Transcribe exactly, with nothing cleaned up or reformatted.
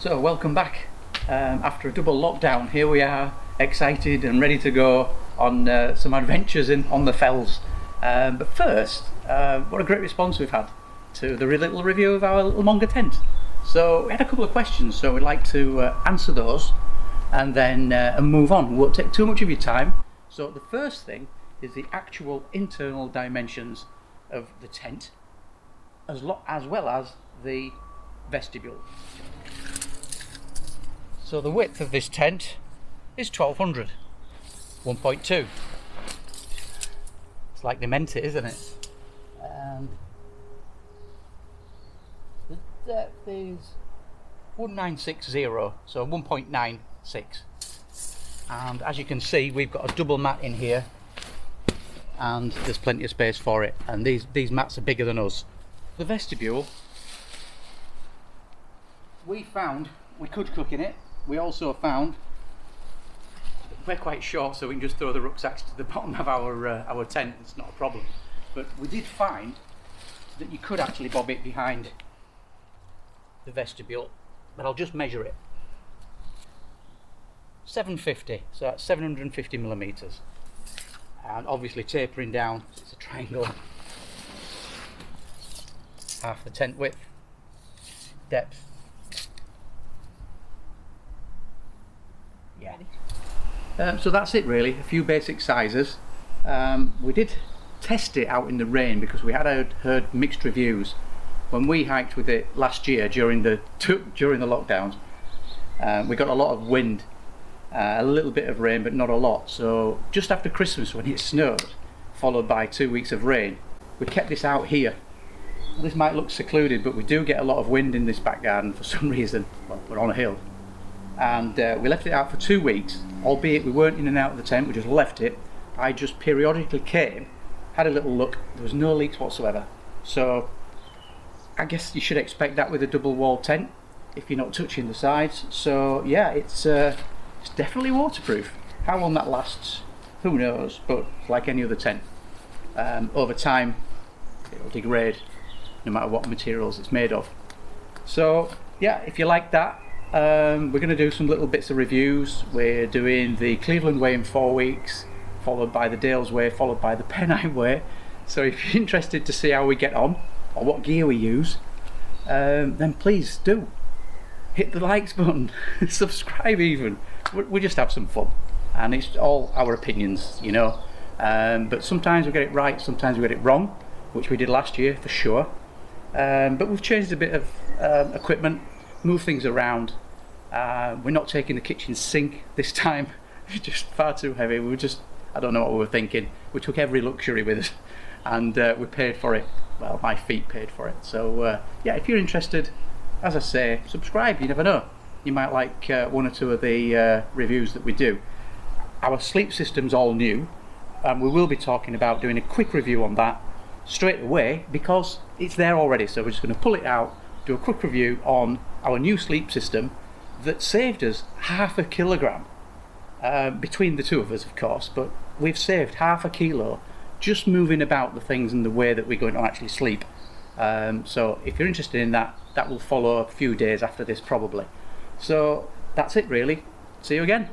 So welcome back. Um, after a double lockdown, here we are, excited and ready to go on uh, some adventures in on the fells. Um, but first, uh, what a great response we've had to the re little review of our little Mongar tent. So we had a couple of questions, so we'd like to uh, answer those and then uh, and move on. Won't take too much of your time. So the first thing is the actual internal dimensions of the tent, as, lo as well as the vestibule. So the width of this tent is twelve hundred, one point two. It's like they meant it, isn't it? And the depth is one nine six zero, so one point nine six. And as you can see, we've got a double mat in here, and there's plenty of space for it. And these these mats are bigger than us. The vestibule, we found we could cook in it. We also found we're quite short, so we can just throw the rucksacks to the bottom of our uh, our tent. It's not a problem. But we did find that you could actually bob it behind the vestibule. But I'll just measure it. seven fifty, so that's seven hundred fifty millimeters. And obviously tapering down, it's a triangle. Half the tent width, depth. Yeah. Um, so that's it really, a few basic sizes. Um, we did test it out in the rain because we had heard, heard mixed reviews when we hiked with it last year during the during the lockdowns. Um, we got a lot of wind, uh, a little bit of rain, but not a lot. So just after Christmas, when it snowed, followed by two weeks of rain, we kept this out here. This might look secluded, but we do get a lot of wind in this back garden for some reason. Well, we're on a hill. And uh, we left it out for two weeks, albeit we weren't in and out of the tent, we just left it. I just periodically came, had a little look, there was no leaks whatsoever. So I guess you should expect that with a double wall tent, if you're not touching the sides. So yeah, it's, uh, it's definitely waterproof. How long that lasts, who knows, but like any other tent, um, over time it'll degrade no matter what materials it's made of. So yeah, if you like that, Um, we're going to do some little bits of reviews. We're doing the Cleveland Way in four weeks, followed by the Dales Way, followed by the Pennine Way. So if you're interested to see how we get on, or what gear we use, um, then please do. Hit the likes button, subscribe even. We're, we just have some fun. And it's all our opinions, you know. Um, but sometimes we get it right, sometimes we get it wrong, which we did last year for sure. Um, but we've changed a bit of um, equipment, move things around. Uh, we're not taking the kitchen sink this time. It's just far too heavy. We were just, I don't know what we were thinking. We took every luxury with us and uh, we paid for it. Well, my feet paid for it. So uh, yeah, if you're interested, as I say, subscribe, you never know. You might like uh, one or two of the uh, reviews that we do. Our sleep system's all new, and we will be talking about doing a quick review on that straight away because it's there already. So we're just gonna pull it out, do a quick review on our new sleep system that saved us half a kilogram, uh, between the two of us of course, but we've saved half a kilo just moving about the things and the way that we're going to actually sleep. Um, so if you're interested in that, that will follow a few days after this probably. So that's it really, see you again.